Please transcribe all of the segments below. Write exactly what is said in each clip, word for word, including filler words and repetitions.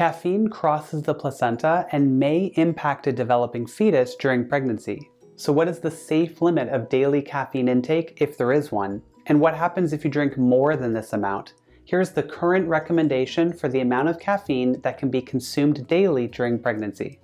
Caffeine crosses the placenta and may impact a developing fetus during pregnancy. So what is the safe limit of daily caffeine intake, if there is one? And what happens if you drink more than this amount? Here's the current recommendation for the amount of caffeine that can be consumed daily during pregnancy.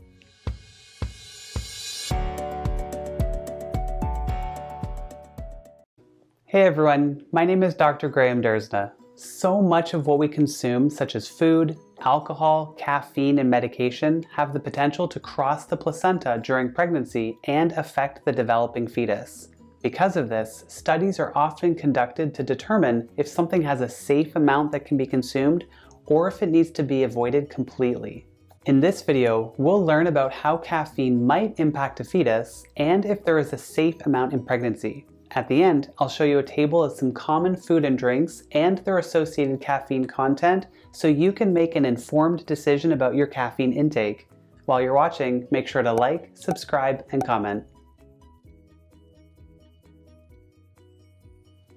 Hey everyone, my name is Doctor Graham Dersnah. So much of what we consume, such as food, alcohol, caffeine, and medication, have the potential to cross the placenta during pregnancy and affect the developing fetus. Because of this, studies are often conducted to determine if something has a safe amount that can be consumed or if it needs to be avoided completely. In this video, we'll learn about how caffeine might impact a fetus and if there is a safe amount in pregnancy. At the end, I'll show you a table of some common food and drinks and their associated caffeine content so you can make an informed decision about your caffeine intake. While you're watching, make sure to like, subscribe, and comment.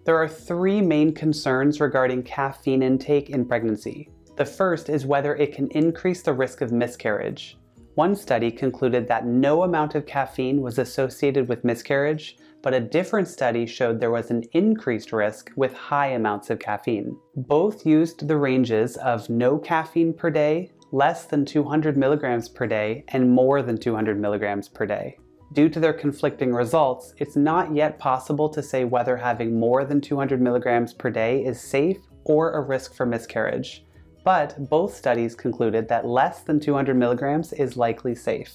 There are three main concerns regarding caffeine intake in pregnancy. The first is whether it can increase the risk of miscarriage. One study concluded that no amount of caffeine was associated with miscarriage, but a different study showed there was an increased risk with high amounts of caffeine. Both used the ranges of no caffeine per day, less than two hundred milligrams per day, and more than two hundred milligrams per day. Due to their conflicting results, it's not yet possible to say whether having more than two hundred milligrams per day is safe or a risk for miscarriage. But both studies concluded that less than two hundred milligrams is likely safe.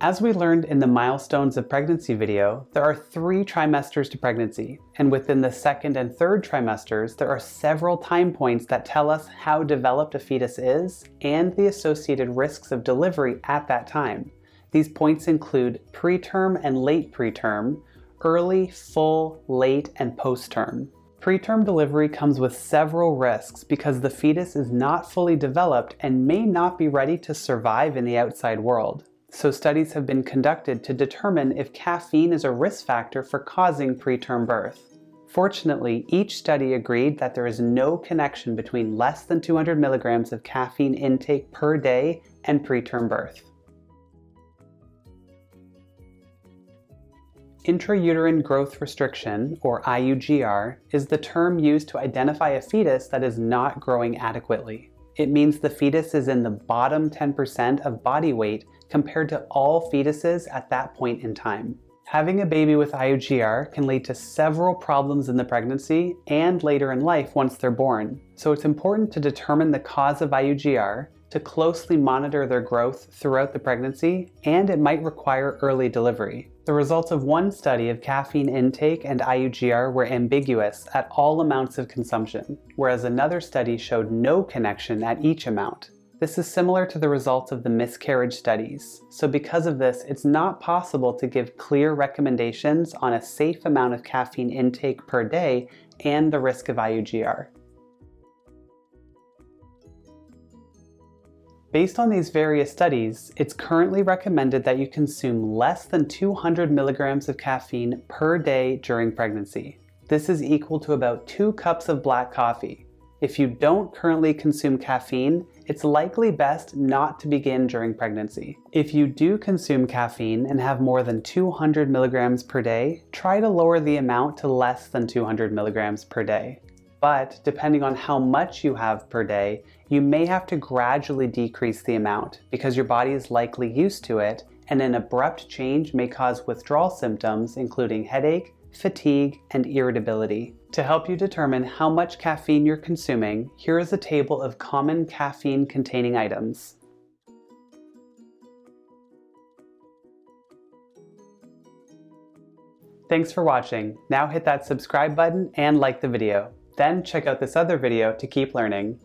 As we learned in the milestones of pregnancy video, there are three trimesters to pregnancy, and within the second and third trimesters, there are several time points that tell us how developed a fetus is and the associated risks of delivery at that time. These points include preterm and late preterm, early, full, late, and postterm. Preterm delivery comes with several risks because the fetus is not fully developed and may not be ready to survive in the outside world. So studies have been conducted to determine if caffeine is a risk factor for causing preterm birth. Fortunately, each study agreed that there is no connection between less than two hundred milligrams of caffeine intake per day and preterm birth. Intrauterine growth restriction, or I U G R, is the term used to identify a fetus that is not growing adequately. It means the fetus is in the bottom ten percent of body weight compared to all fetuses at that point in time. Having a baby with I U G R can lead to several problems in the pregnancy and later in life once they're born. So it's important to determine the cause of I U G R, to closely monitor their growth throughout the pregnancy, and it might require early delivery. The results of one study of caffeine intake and I U G R were ambiguous at all amounts of consumption, whereas another study showed no connection at each amount. This is similar to the results of the miscarriage studies. So because of this, it's not possible to give clear recommendations on a safe amount of caffeine intake per day and the risk of I U G R. Based on these various studies, it's currently recommended that you consume less than two hundred milligrams of caffeine per day during pregnancy. This is equal to about two cups of black coffee. If you don't currently consume caffeine, it's likely best not to begin during pregnancy. If you do consume caffeine and have more than two hundred milligrams per day, try to lower the amount to less than two hundred milligrams per day. But depending on how much you have per day, you may have to gradually decrease the amount because your body is likely used to it, and an abrupt change may cause withdrawal symptoms including headache, fatigue, and irritability. To help you determine how much caffeine you're consuming, here is a table of common caffeine-containing items. Thanks for watching. Now hit that subscribe button and like the video. Then check out this other video to keep learning.